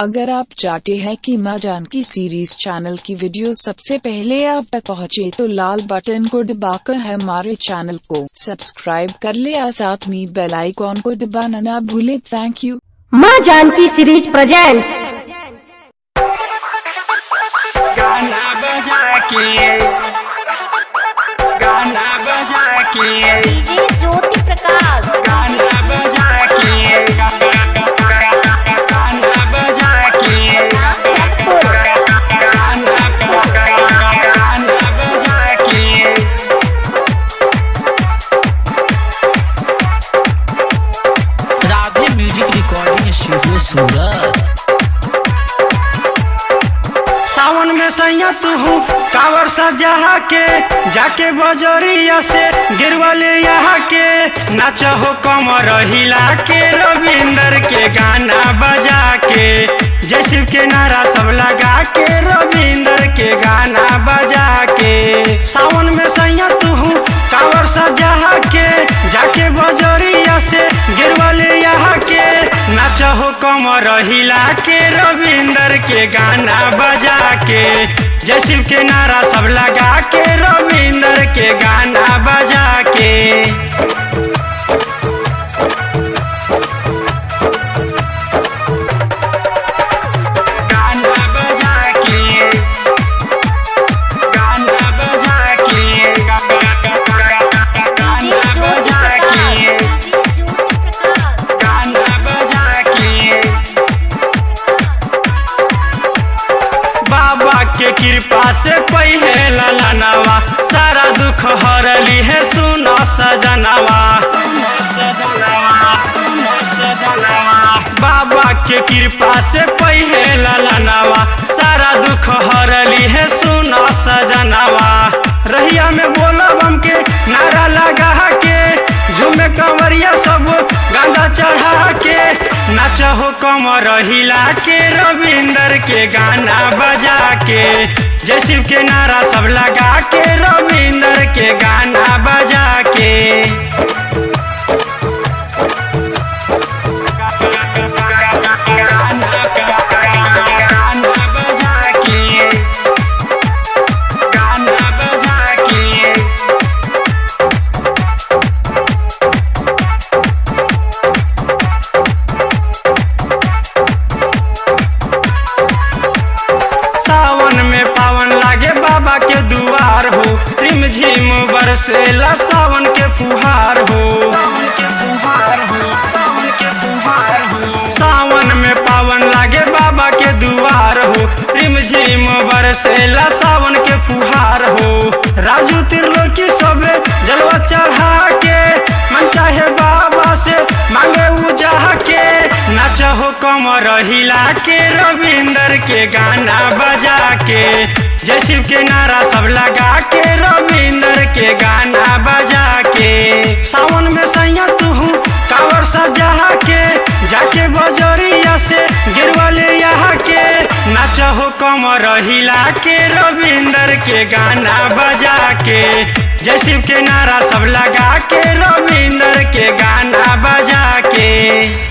अगर आप चाहते हैं कि माँ जानकी सीरीज चैनल की वीडियो सबसे पहले आप तक पहुँचे तो लाल बटन को दबाकर हमारे चैनल को सब्सक्राइब कर ले और साथ में बेल आइकॉन को दबाना ना भूले। Thank you. Maa Janaki series presents. सावन में सैया तू हूँ कावर सजहा के जाके बजरिया से गिरवाले यहाँ के नाच हो कमर हिला के रविंदर के गाना बजा के जय शिव के नारा सब लगा के रविंदर के गाना बजा के। सावन में सैया तू हूँ कावर सजहा के जाके बजरिया से गिरवाले यहाँ के नाच हो कमर हिला के रविंदर के गाना बजा के जय शिव के नारा सब लगा के रविंदर के गाना बजा के। के कृपा से पहिले ललनावा सारा दुख हरली है सुनो सजनावा, सुनो सजनावा, सुनो सजनावा। बाबा के कृपा से पहिले ललनावा सारा दुख हरली है सुनो सजनावा। रहिया में बोला बम के नारा लगा के झूमे कंवरिया सब गांधा चढ़ा के नाच हो कमर हिला के रविंदर के गाना बजा के जय शिव के नारा सब लगा के रविंदर के गाना बजा के। रिमझिम बरसेला सावन के फुहार हो, सावन के फुहार हो, सावन के फुहार हो। सावन में पावन लागे बाबा के दुआर हो रिमझिम बरसेला सावन के फुहार हो। राजू त्रिलोकी सबे जलवा चढ़ा के मन चाहे बाबा से मांगे उजाह के नाच हो कमर हिला के रविंदर के गाना बजा के जय शिव के नारा सब लगा के रविंदर के गाना बजा के। सावन में सैया तू हूँ कावर सजा के जाके बजरिया से गिरवाले यहाँ के नाच हो कमर हिला के रविंदर के गाना बजा के जय शिव के नारा सब लगा के रविंदर के गाना बजा के।